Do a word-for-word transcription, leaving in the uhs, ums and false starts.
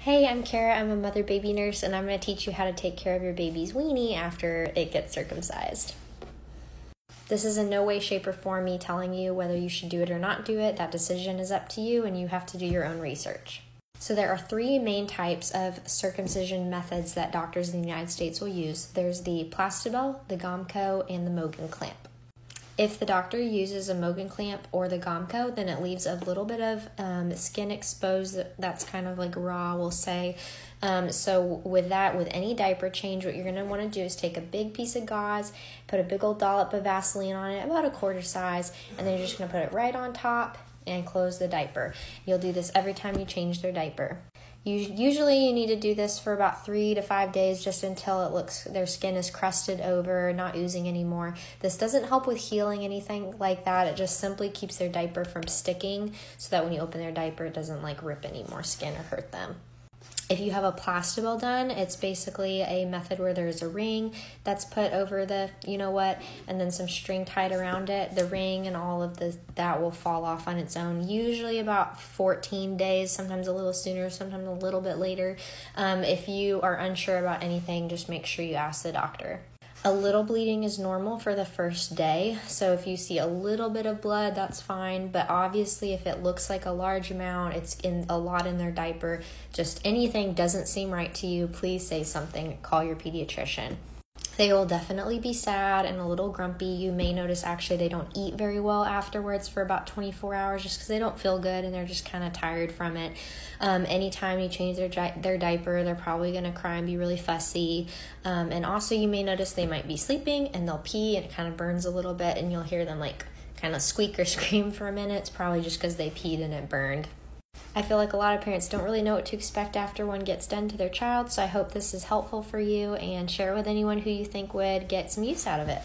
Hey, I'm Kara, I'm a mother baby nurse, and I'm going to teach you how to take care of your baby's weenie after it gets circumcised. This is in no way, shape, or form me telling you whether you should do it or not do it. That decision is up to you, and you have to do your own research. So there are three main types of circumcision methods that doctors in the United States will use. There's the Plastibell, the Gomco, and the Mogen clamp. If the doctor uses a Mogen clamp or the Gomco, then it leaves a little bit of um, skin exposed that's kind of like raw, we'll say. Um, so with that, with any diaper change, what you're going to want to do is take a big piece of gauze, put a big old dollop of Vaseline on it, about a quarter size, and then you're just going to put it right on top and close the diaper. You'll do this every time you change their diaper. You, usually you need to do this for about three to five days, just until it looks their skin is crusted over, not oozing anymore. This doesn't help with healing, anything like that. It just simply keeps their diaper from sticking so that when you open their diaper, it doesn't like rip any more skin or hurt them. If you have a Plastibell done, it's basically a method where there's a ring that's put over the, you know what, and then some string tied around it. The ring and all of the, that will fall off on its own, usually about fourteen days, sometimes a little sooner, sometimes a little bit later. Um, if you are unsure about anything, just make sure you ask the doctor. A little bleeding is normal for the first day, so if you see a little bit of blood, that's fine, but obviously if it looks like a large amount, it's in a lot in their diaper, just anything doesn't seem right to you, please say something, call your pediatrician. They will definitely be sad and a little grumpy. You may notice actually they don't eat very well afterwards for about twenty-four hours just because they don't feel good and they're just kind of tired from it. Um, anytime you change their, di their diaper, they're probably going to cry and be really fussy. Um, and also you may notice they might be sleeping and they'll pee and it kind of burns a little bit and you'll hear them like kind of squeak or scream for a minute. It's probably just because they peed and it burned. I feel like a lot of parents don't really know what to expect after one gets done to their child, so I hope this is helpful for you and share with anyone who you think would get some use out of it.